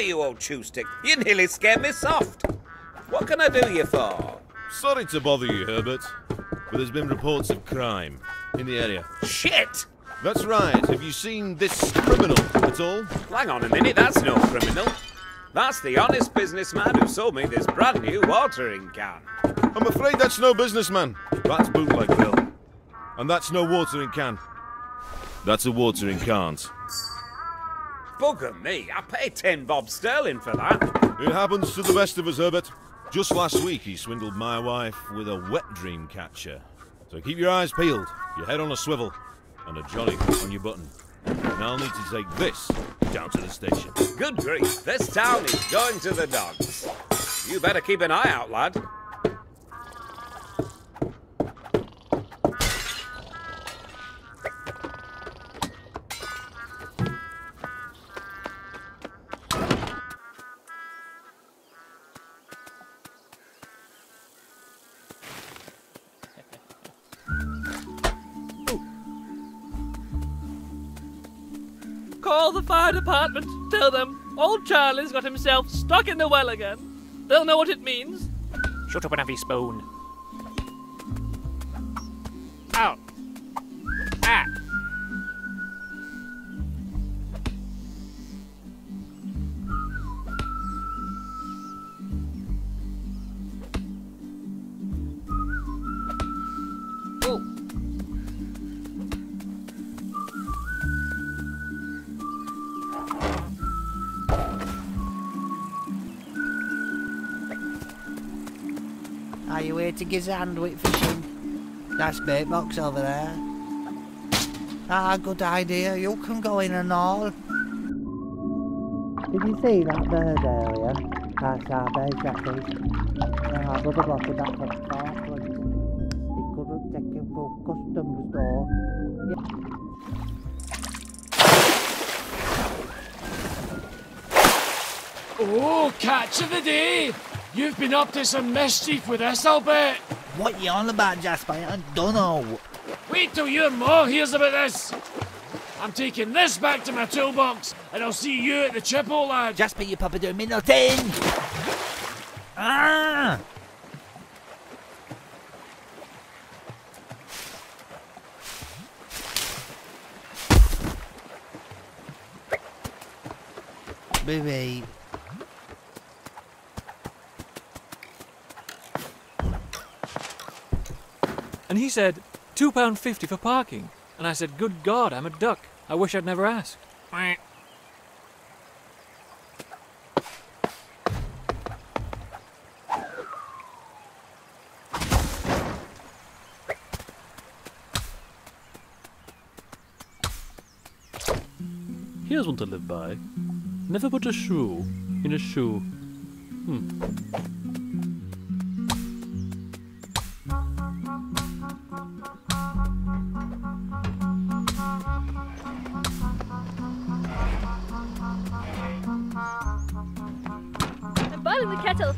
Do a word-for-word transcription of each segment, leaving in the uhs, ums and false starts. You old chew stick, you nearly scared me soft. What can I do you for? Sorry to bother you, Herbert, but there's been reports of crime in the area. Shit! That's right. Have you seen this criminal at all? Hang on a minute, that's no criminal. That's the honest businessman who sold me this brand new watering can. I'm afraid that's no businessman. That's bootleg Bill. And that's no watering can. That's a watering can't. Bugger me, I paid ten bob sterling for that. It happens to the best of us, Herbert. Just last week he swindled my wife with a wet dream catcher. So keep your eyes peeled, your head on a swivel, and a jolly on your button. And I'll need to take this down to the station. Good grief, this town is going to the dogs. You better keep an eye out, lad. Call the fire department. Tell them old Charlie's got himself stuck in the well again. They'll know what it means. Shut up and have your spoon. Ow. Ah. Are you here to Gizandwick fishing? That's bait box over there. Ah, good idea. You can go in and all. Did you see that bird earlier? That's our bird jacket. Ah, brother bottle that for sparklers. He couldn't take him for customs though. Yeah. Oh, catch of the day! You've been up to some mischief with us, I'll bet. What you on about, Jasper? I don't know. Wait till your ma hears about this. I'm taking this back to my toolbox, and I'll see you at the chippo, lad. Jasper, your papa doing me nothing. Ah! Baby. And he said, two pounds fifty for parking. And I said, good God, I'm a duck. I wish I'd never asked. Here's one to live by. Never put a shoe in a shoe. Hmm. The kettle.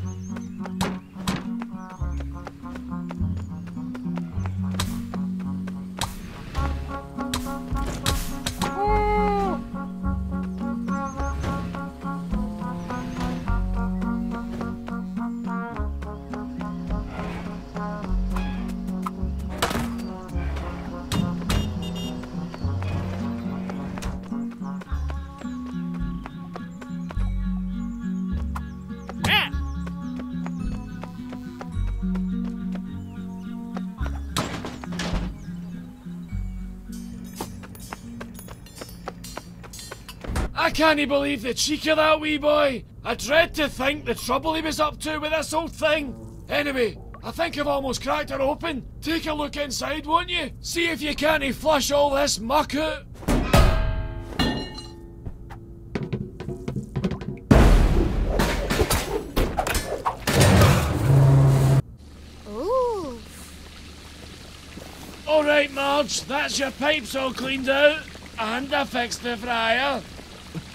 I can't believe the cheek of that wee boy. I dread to think the trouble he was up to with this old thing. Anyway, I think I've almost cracked her open. Take a look inside, won't you? See if you can't flush all this muck out. Ooh. All right, Marge, that's your pipes all cleaned out. And I fixed the fryer.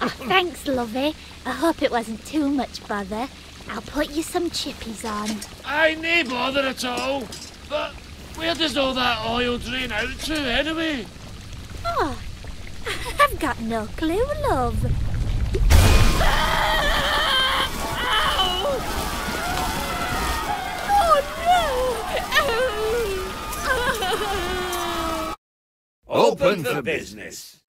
Oh, thanks, lovey. I hope it wasn't too much bother. I'll put you some chippies on. I nae bother at all. But where does all that oil drain out to, anyway? Oh, I've got no clue, love. Oh, no! Open for business.